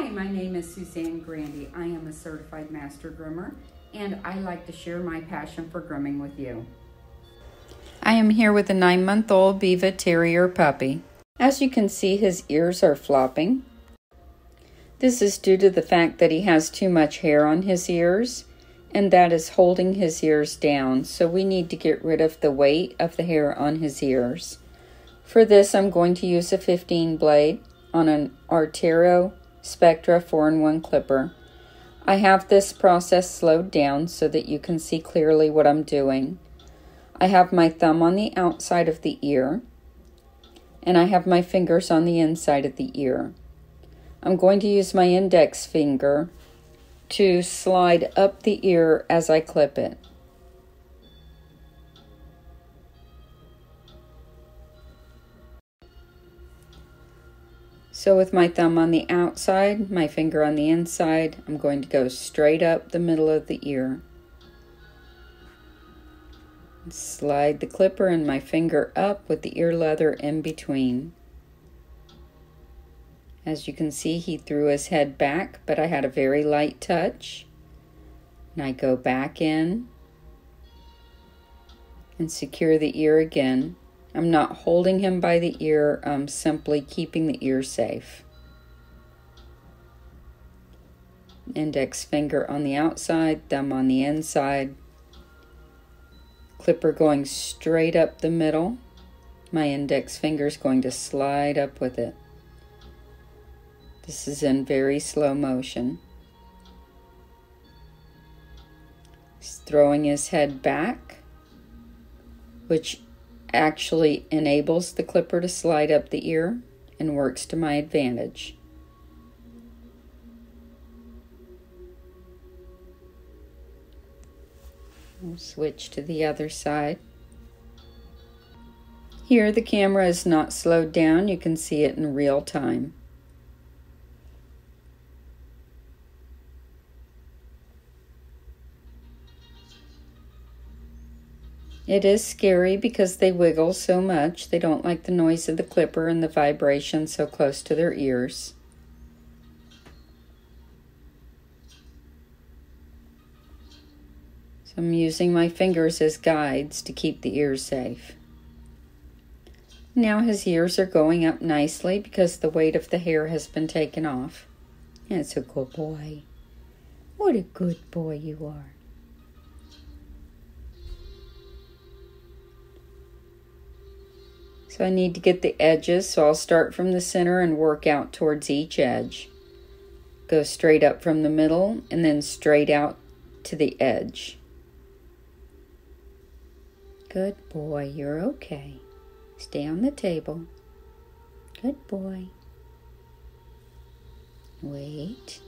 Hi, my name is Suzanne Grandy. I am a certified master groomer, and I like to share my passion for grooming with you. I am here with a 9-month-old Biewer Terrier puppy. As you can see, his ears are flopping. This is due to the fact that he has too much hair on his ears, and that is holding his ears down, so we need to get rid of the weight of the hair on his ears. For this, I'm going to use a 15 blade on an Artero Spectra 4-in-1 clipper. I have this process slowed down so that you can see clearly what I'm doing. I have my thumb on the outside of the ear, and I have my fingers on the inside of the ear. I'm going to use my index finger to slide up the ear as I clip it. So with my thumb on the outside, my finger on the inside, I'm going to go straight up the middle of the ear. Slide the clipper and my finger up with the ear leather in between. As you can see, he threw his head back, but I had a very light touch. And I go back in and secure the ear again. I'm not holding him by the ear, I'm simply keeping the ear safe. Index finger on the outside, thumb on the inside. Clipper going straight up the middle. My index finger's going to slide up with it. This is in very slow motion. He's throwing his head back, which actually enables the clipper to slide up the ear and works to my advantage. We'll switch to the other side. Here the camera is not slowed down, you can see it in real time. It is scary because they wiggle so much. They don't like the noise of the clipper and the vibration so close to their ears. So I'm using my fingers as guides to keep the ears safe. Now his ears are going up nicely because the weight of the hair has been taken off. That's a good boy. What a good boy you are. So I need to get the edges, so I'll start from the center and work out towards each edge. Go straight up from the middle and then straight out to the edge. Good boy, you're okay. Stay on the table. Good boy. Wait.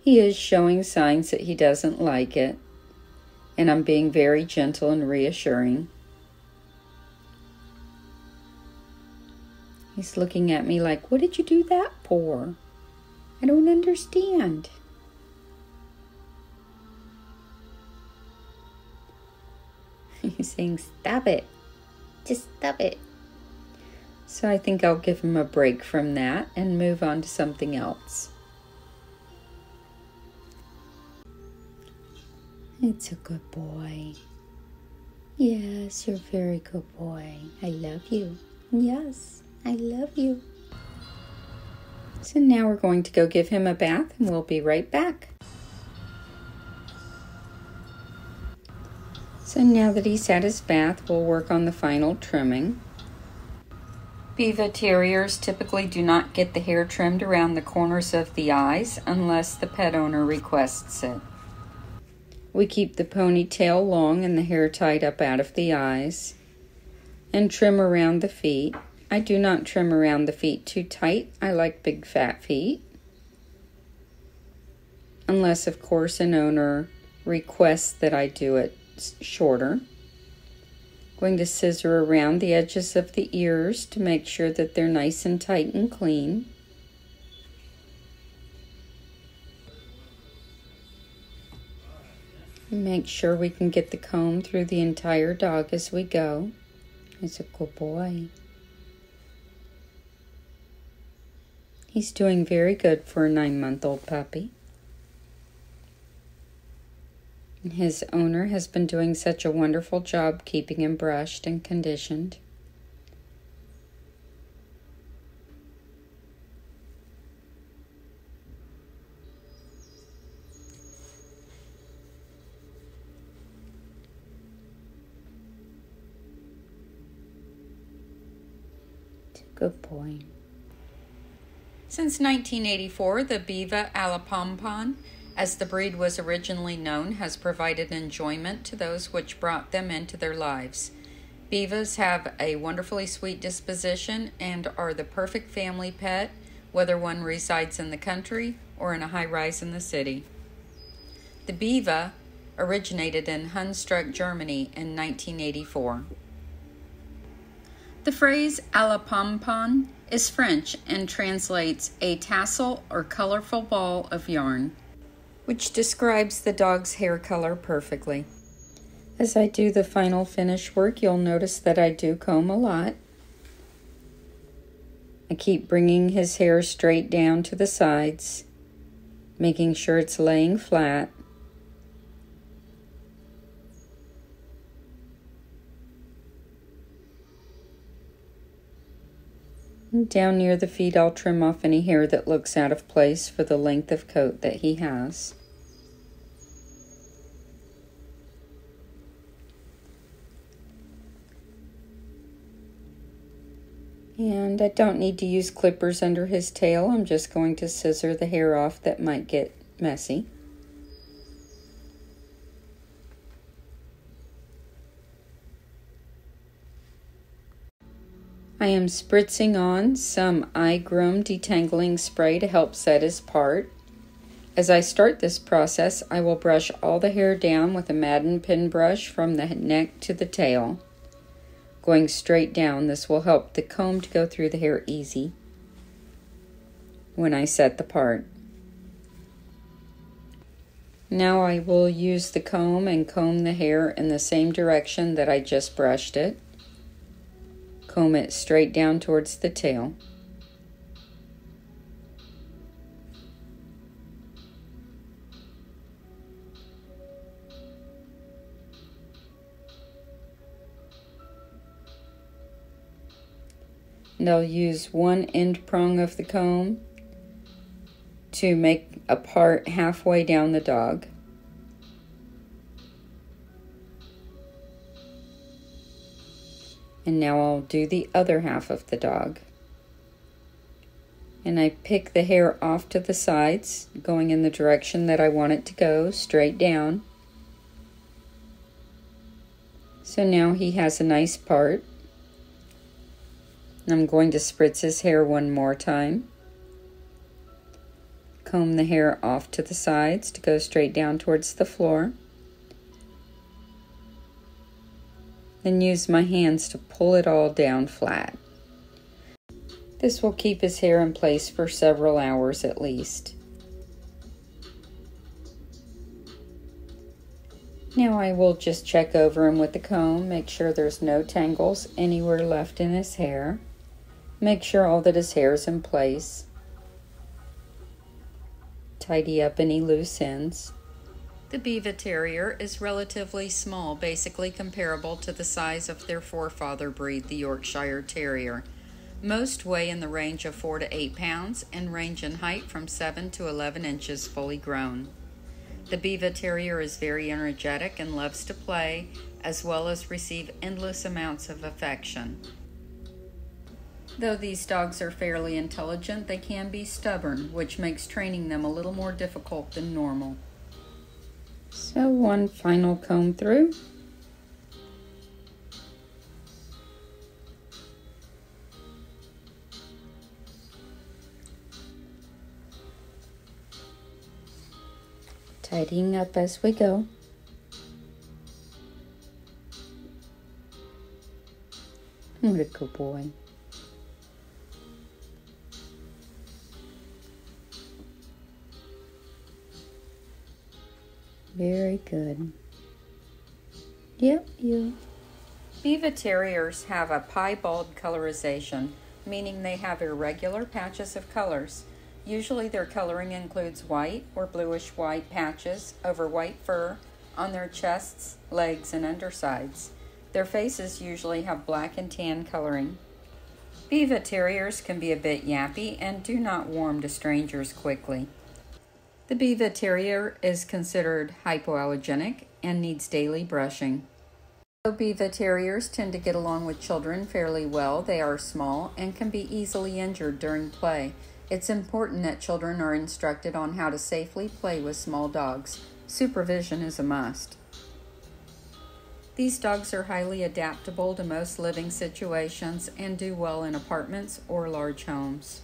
He is showing signs that he doesn't like it. And I'm being very gentle and reassuring. He's looking at me like, what did you do that for? I don't understand. He's saying, stop it. Just stop it. So I think I'll give him a break from that and move on to something else. It's a good boy. Yes, you're a very good boy. I love you. Yes, I love you. So now we're going to go give him a bath and we'll be right back. So now that he's had his bath, we'll work on the final trimming. Biewer Terriers typically do not get the hair trimmed around the corners of the eyes unless the pet owner requests it. We keep the ponytail long and the hair tied up out of the eyes, and trim around the feet. I do not trim around the feet too tight. I like big fat feet. Unless, of course, an owner requests that I do it shorter. I'm going to scissor around the edges of the ears to make sure that they're nice and tight and clean. Make sure we can get the comb through the entire dog as we go. It's a good boy. He's doing very good for a 9-month-old puppy. His owner has been doing such a wonderful job keeping him brushed and conditioned. Good boy. Since 1984, the Biewer à la Pom Pon, as the breed was originally known, has provided enjoyment to those which brought them into their lives. Bievers have a wonderfully sweet disposition and are the perfect family pet, whether one resides in the country or in a high rise in the city. The Biewer originated in Hunstruck, Germany in 1984. The phrase à la Pom Pon is French and translates a tassel or colorful ball of yarn, which describes the dog's hair color perfectly. As I do the final finish work, you'll notice that I do comb a lot. I keep bringing his hair straight down to the sides, making sure it's laying flat. Down near the feet, I'll trim off any hair that looks out of place for the length of coat that he has. And I don't need to use clippers under his tail. I'm just going to scissor the hair off that might get messy. I am spritzing on some iGroom Detangling Spray to help set his part. As I start this process, I will brush all the hair down with a Mat Pin Brush from the neck to the tail. Going straight down, this will help the comb to go through the hair easy when I set the part. Now I will use the comb and comb the hair in the same direction that I just brushed it. Comb it straight down towards the tail. And I'll use one end prong of the comb to make a part halfway down the dog. And now I'll do the other half of the dog. And I pick the hair off to the sides, going in the direction that I want it to go, straight down. So now he has a nice part. I'm going to spritz his hair one more time. Comb the hair off to the sides to go straight down towards the floor. Then use my hands to pull it all down flat. This will keep his hair in place for several hours at least. Now I will just check over him with the comb, make sure there's no tangles anywhere left in his hair. Make sure all that his hair is in place. Tidy up any loose ends. The Biewer Terrier is relatively small, basically comparable to the size of their forefather breed, the Yorkshire Terrier. Most weigh in the range of 4 to 8 pounds and range in height from 7 to 11 inches fully grown. The Biewer Terrier is very energetic and loves to play, as well as receive endless amounts of affection. Though these dogs are fairly intelligent, they can be stubborn, which makes training them a little more difficult than normal. So one final comb through. Tidying up as we go. What a good boy. Very good. Yep, you. Biewer Terriers have a piebald colorization, meaning they have irregular patches of colors. Usually their coloring includes white or bluish-white patches over white fur on their chests, legs, and undersides. Their faces usually have black and tan coloring. Biewer Terriers can be a bit yappy and do not warm to strangers quickly. The Biewer Terrier is considered hypoallergenic and needs daily brushing. Although Biewer Terriers tend to get along with children fairly well, they are small and can be easily injured during play. It's important that children are instructed on how to safely play with small dogs. Supervision is a must. These dogs are highly adaptable to most living situations and do well in apartments or large homes.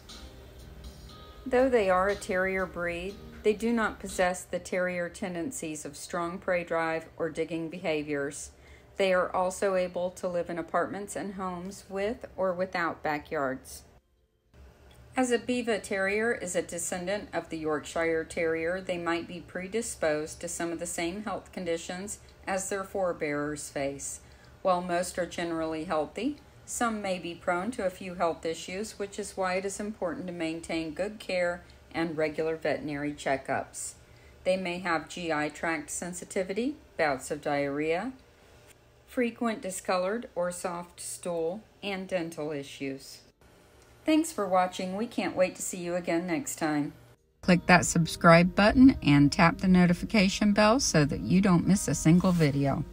Though they are a terrier breed, they do not possess the terrier tendencies of strong prey drive or digging behaviors. They are also able to live in apartments and homes with or without backyards. As a Biewer Terrier is a descendant of the Yorkshire Terrier, they might be predisposed to some of the same health conditions as their forebears face. While most are generally healthy, some may be prone to a few health issues, which is why it is important to maintain good care and regular veterinary checkups. They may have GI tract sensitivity, bouts of diarrhea, frequent discolored or soft stool, and dental issues. Thanks for watching. We can't wait to see you again next time. Click that subscribe button and tap the notification bell so that you don't miss a single video.